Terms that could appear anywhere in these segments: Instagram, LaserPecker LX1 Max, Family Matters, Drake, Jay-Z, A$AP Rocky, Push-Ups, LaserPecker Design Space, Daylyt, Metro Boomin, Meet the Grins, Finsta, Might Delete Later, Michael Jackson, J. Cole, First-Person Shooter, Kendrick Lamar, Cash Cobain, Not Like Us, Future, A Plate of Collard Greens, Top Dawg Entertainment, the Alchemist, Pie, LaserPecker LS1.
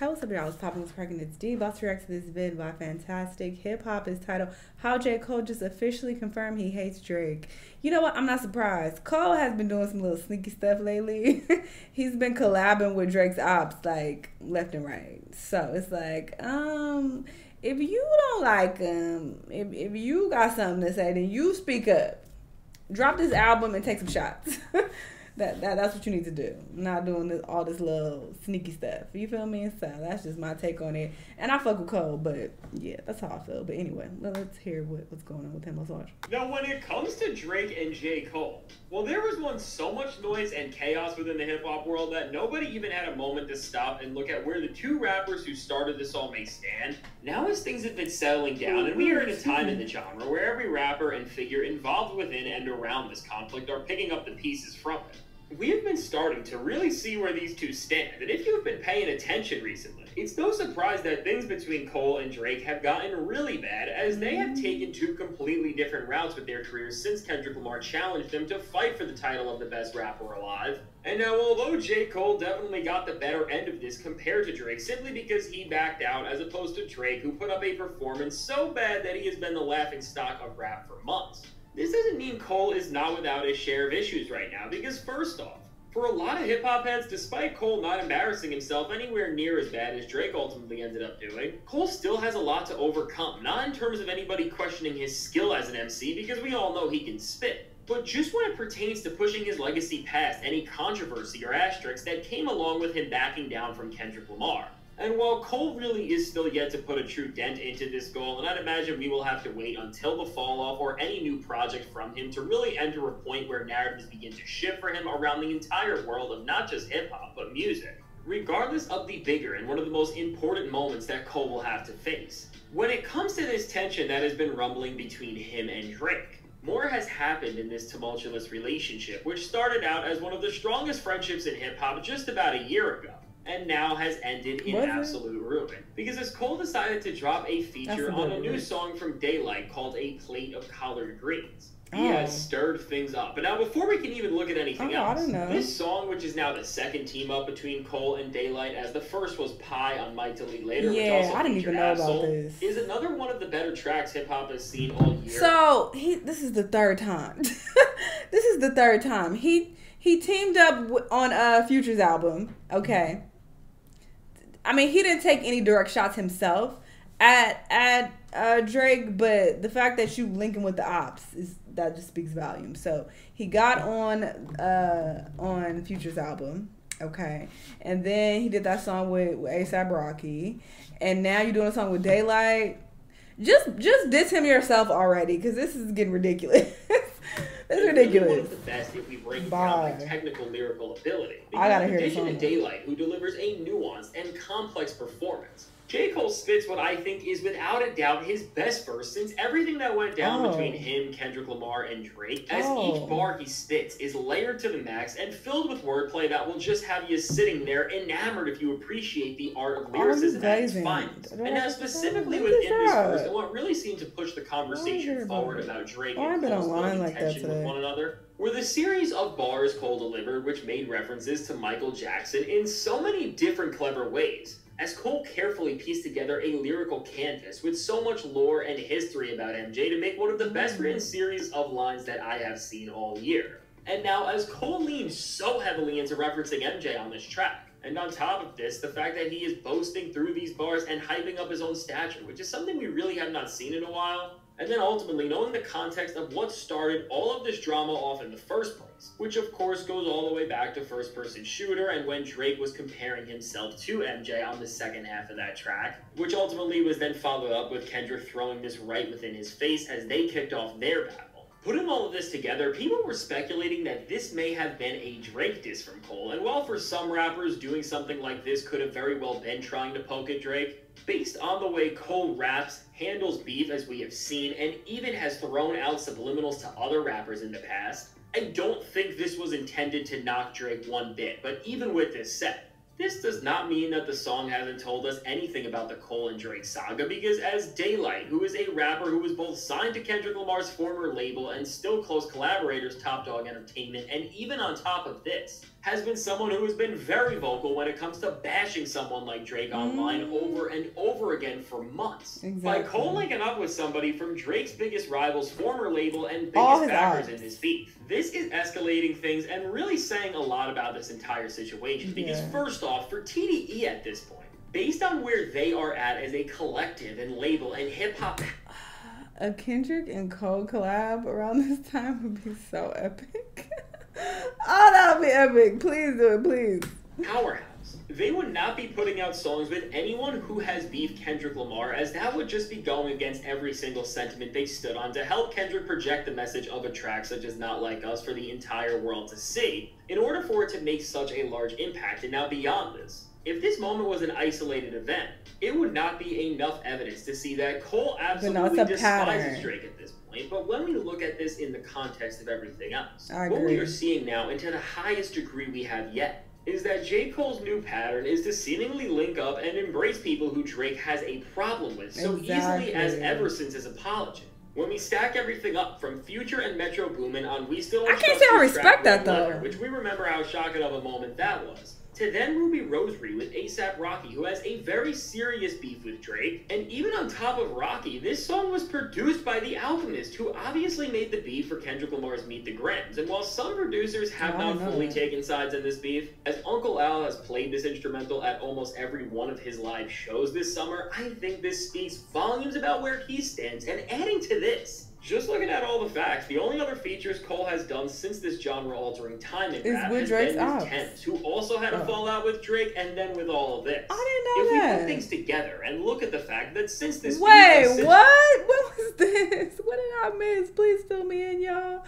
Hey, what's up, y'all? It's Popping This Parking. It's D. Boss reacts to this vid by Fantastic Hip Hop is titled "How J. Cole Just Officially Confirmed He Hates Drake." You know what? I'm not surprised. Cole has been doing some little sneaky stuff lately. He's been collabing with Drake's ops like left and right. So it's like, if you don't like him, if you got something to say, then you speak up. Drop this album and take some shots. That's what you need to do. Not doing this, all this little sneaky stuff. You feel me? So that's just my take on it. And I fuck with Cole, but yeah, that's how I feel. But anyway, let's hear what's going on with him. Let's watch. Now, when it comes to Drake and J. Cole, well, there was so much noise and chaos within the hip-hop world that nobody even had a moment to stop and look at where the two rappers who started this all may stand. Now, as things have been settling down, and we are in a time in the genre where every rapper and figure involved within and around this conflict are picking up the pieces from it. We've been starting to really see where these two stand, and if you've been paying attention recently, it's no surprise that things between Cole and Drake have gotten really bad, as they have taken two completely different routes with their careers since Kendrick Lamar challenged them to fight for the title of the best rapper alive. And now, although J. Cole definitely got the better end of this compared to Drake simply because he backed out, as opposed to Drake, who put up a performance so bad that he has been the laughingstock of rap for months. This doesn't mean Cole is not without his share of issues right now, because first off, for a lot of hip-hop heads, despite Cole not embarrassing himself anywhere near as bad as Drake ultimately ended up doing, Cole still has a lot to overcome, not in terms of anybody questioning his skill as an MC, because we all know he can spit, but just when it pertains to pushing his legacy past any controversy or asterisks that came along with him backing down from Kendrick Lamar. And while Cole really is still yet to put a true dent into this goal, and I'd imagine we will have to wait until the fall-off or any new project from him to really enter a point where narratives begin to shift for him around the entire world of not just hip-hop, but music, regardless of the bigger and one of the most important moments that Cole will have to face. When it comes to this tension that has been rumbling between him and Drake, more has happened in this tumultuous relationship, which started out as one of the strongest friendships in hip-hop just about a year ago, and now has ended in absolute ruin. Because as Cole decided to drop a feature on a new song from Daylyt called A Plate of Collard Greens, he has stirred things up. But now, before we can even look at anything else, this song, which is now the second team up between Cole and Daylyt, as the first was Pie on Might Delete Later, which also I didn't even know about this, is another one of the better tracks hip hop has seen all year. So this is the third time. This is the third time he teamed up on Future's album. Okay. I mean, he didn't take any direct shots himself at Drake, but the fact that you linking with the ops that just speaks volumes. So he got on Future's album, okay, and then he did that song with A$AP Rocky, and now you're doing a song with Daylyt. Just diss him yourself already, because this is getting ridiculous. That's ridiculous. One of the best if we bring down like technical lyrical ability. I gotta hear this song. In addition to Daylyt, who delivers a nuanced and complex performance, J. Cole spits what I think is without a doubt his best verse since everything that went down between him, Kendrick Lamar, and Drake, as each bar he spits is layered to the max and filled with wordplay that will just have you sitting there enamored if you appreciate the art of lyricism at its finest. And now specifically within this verse, and what really seemed to push the conversation forward about Drake and Cole's like tension with one another, were the series of bars Cole delivered which made references to Michael Jackson in so many different clever ways. As Cole carefully pieced together a lyrical canvas with so much lore and history about MJ to make one of the best written series of lines that I have seen all year. And now, as Cole leans so heavily into referencing MJ on this track, and on top of this, the fact that he is boasting through these bars and hyping up his own stature, which is something we really have not seen in a while, and then ultimately knowing the context of what started all of this drama off in the first place, which of course goes all the way back to First-Person Shooter and when Drake was comparing himself to MJ on the second half of that track, which ultimately was then followed up with Kendrick throwing this right within his face as they kicked off their battle. Putting all of this together, people were speculating that this may have been a Drake diss from Cole, and while for some rappers doing something like this could have very well been trying to poke at Drake, based on the way Cole raps, handles beef as we have seen, and even has thrown out subliminals to other rappers in the past, I don't think this was intended to knock Drake one bit. But even with this said, this does not mean that the song hasn't told us anything about the Cole and Drake saga, because as Daylyt, who is a rapper who was both signed to Kendrick Lamar's former label and still close collaborators Top Dawg Entertainment, and even on top of this, has been someone who has been very vocal when it comes to bashing someone like Drake online over and over again for months. By Cole linking up with somebody from Drake's biggest rival's former label and biggest backers in his beef. This is escalating things and really saying a lot about this entire situation. Because first off, for TDE at this point, based on where they are at as a collective and label and hip-hop... A Kendrick and Cole collab around this time would be so epic. Oh, that would be epic. Please do it, please. Powerhouse. They would not be putting out songs with anyone who has beef Kendrick Lamar, as that would just be going against every single sentiment they stood on to help Kendrick project the message of a track such as Not Like Us for the entire world to see, in order for it to make such a large impact. And now beyond this, if this moment was an isolated event, it would not be enough evidence to see that Cole absolutely despises Drake at this point. But when we look at this in the context of everything else, what we are seeing now, and to the highest degree we have yet, is that J. Cole's new pattern is to seemingly link up and embrace people who Drake has a problem with so easily as ever since his apology. When we stack everything up from Future and Metro Boomin on We Still... I can't say I respect that, though. Which we remember how shocking of a moment that was. To then Ruby Rosary with A$AP Rocky, who has a very serious beef with Drake. And even on top of Rocky, this song was produced by the Alchemist, who obviously made the beef for Kendrick Lamar's Meet the Grins. And while some producers have not fully taken sides in this beef, as Uncle Al has played this instrumental at almost every one of his live shows this summer, I think this speaks volumes about where he stands. And adding to this, just looking at all the facts, the only other features Cole has done since this genre-altering time in rap has been with Thames, who also had a fallout with Drake, and then with all of this. I didn't know that. If we put things together and look at the fact that since this... Wait, what? What was this? What did I miss? Please fill me in, y'all.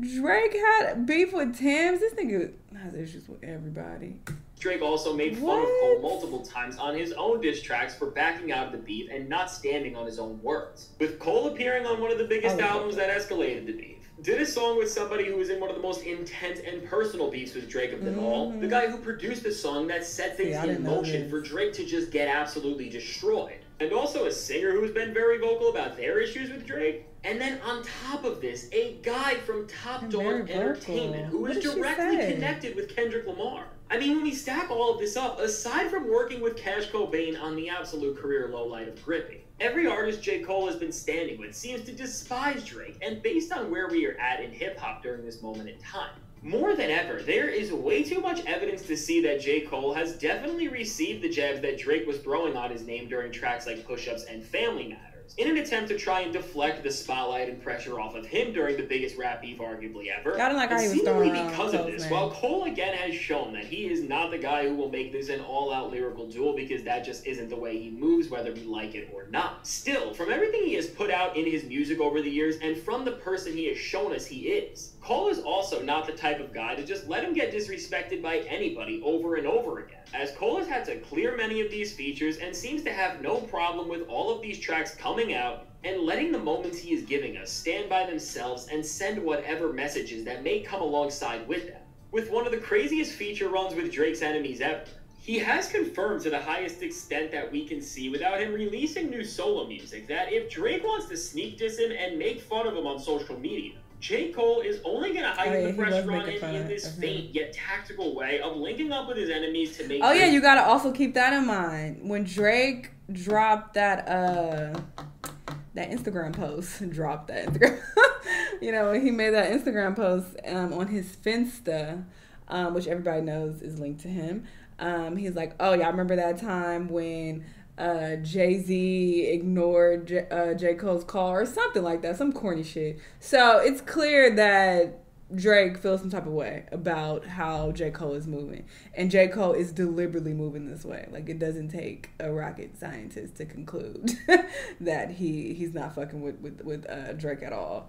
Drake had beef with Thames. This nigga has issues with everybody. Drake also made fun of Cole multiple times on his own diss tracks for backing out of the beef and not standing on his own words. With Cole appearing on one of the biggest albums that escalated the beef, did a song with somebody who was in one of the most intense and personal beefs with Drake of them all, the guy who produced the song that set things in motion for Drake to just get absolutely destroyed, and also a singer who's been very vocal about their issues with Drake. And then on top of this, a guy from Top Dawg Entertainment who is directly connected with Kendrick Lamar. I mean, when we stack all of this up, aside from working with Cash Cobain on the absolute career lowlight of Grippy, every artist J. Cole has been standing with seems to despise Drake, and based on where we are at in hip-hop during this moment in time, more than ever, there is way too much evidence to see that J. Cole has definitely received the jabs that Drake was throwing on his name during tracks like Push-Ups and Family Matters, in an attempt to try and deflect the spotlight and pressure off of him during the biggest rap beef arguably ever. I don't like how he was throwing around because of this, while Cole again has shown that he is not the guy who will make this an all-out lyrical duel, because that just isn't the way he moves, whether we like it or not. Still, from everything he has put out in his music over the years, and from the person he has shown us he is, Cole is also not the type of guy to just let him get disrespected by anybody over and over again, as Cole has had to clear many of these features and seems to have no problem with all of these tracks coming out and letting the moments he is giving us stand by themselves and send whatever messages that may come alongside with them. With one of the craziest feature runs with Drake's enemies ever, he has confirmed to the highest extent that we can see without him releasing new solo music that if Drake wants to sneak diss him and make fun of him on social media, J. Cole is only going to heighten the pressure on him in this faint yet tactical way of linking up with his enemies to make... Oh yeah, you got to also keep that in mind. When Drake dropped that Instagram post, you know, he made that Instagram post on his Finsta, which everybody knows is linked to him. He's like, oh yeah, I remember that time when Jay-Z ignored J. Cole's call or something like that, some corny shit. So it's clear that Drake feels some type of way about how J. Cole is moving, and J. Cole is deliberately moving this way. Like, it doesn't take a rocket scientist to conclude that he's not fucking with Drake at all.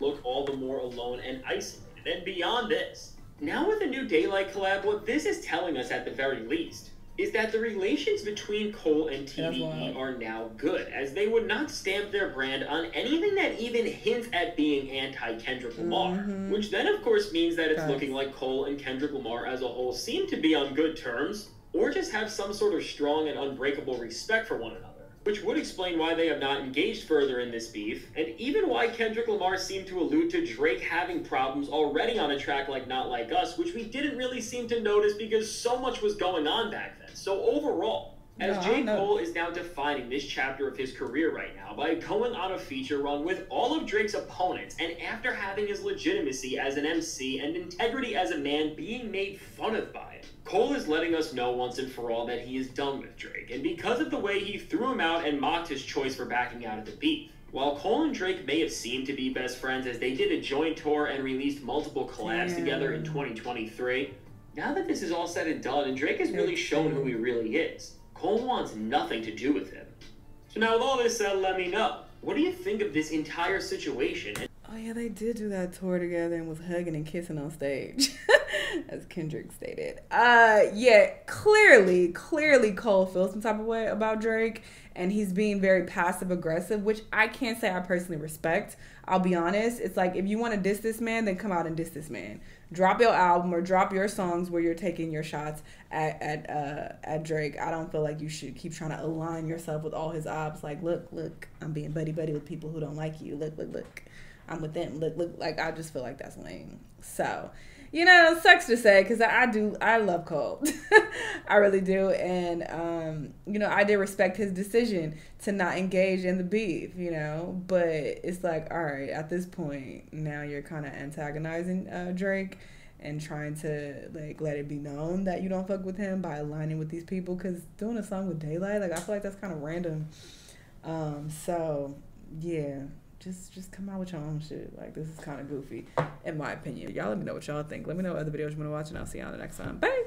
Look all the more alone and isolated. And beyond this, now with the new Daylyt collab, what this is telling us at the very least is that the relations between Cole and TDE are now good, as they would not stamp their brand on anything that even hints at being anti-Kendrick Lamar, which then of course means that it's looking like Cole and Kendrick Lamar as a whole seem to be on good terms, or just have some sort of strong and unbreakable respect for one another. which would explain why they have not engaged further in this beef, and even why Kendrick Lamar seemed to allude to Drake having problems already on a track like Not Like Us, which we didn't really seem to notice because so much was going on back then. So overall, as J. Cole is now defining this chapter of his career right now by going on a feature run with all of Drake's opponents, and after having his legitimacy as an MC and integrity as a man being made fun of by it, Cole is letting us know once and for all that he is done with Drake, and because of the way he threw him out and mocked his choice for backing out of the beef. While Cole and Drake may have seemed to be best friends as they did a joint tour and released multiple collabs together in 2023, now that this is all said and done and Drake has really shown who he really is, Cole wants nothing to do with him. So now with all this said, let me know. What do you think of this entire situation? Oh yeah, they did do that tour together and was hugging and kissing on stage, as Kendrick stated. Yeah, clearly Cole feels some type of way about Drake, and he's being very passive aggressive, which I can't say I personally respect. I'll be honest. It's like, if you want to diss this man, then come out and diss this man. Drop your album or drop your songs where you're taking your shots at Drake. I don't feel like you should keep trying to align yourself with all his ops. Like, look, I'm being buddy-buddy with people who don't like you. Look, I'm with them. Look, like, I just feel like that's lame. So, you know, sucks to say, because I love Cole. I really do. And, you know, I did respect his decision to not engage in the beef, you know. But it's like, all right, at this point, now you're kind of antagonizing Drake and trying to, like, let it be known that you don't fuck with him by aligning with these people. Because doing a song with Daylyt, like, I feel like that's kind of random. So, yeah. Just come out with your own shit. Like, this is kind of goofy, in my opinion. Y'all let me know what y'all think. Let me know what other videos you want to watch, and I'll see y'all the next time. Bye!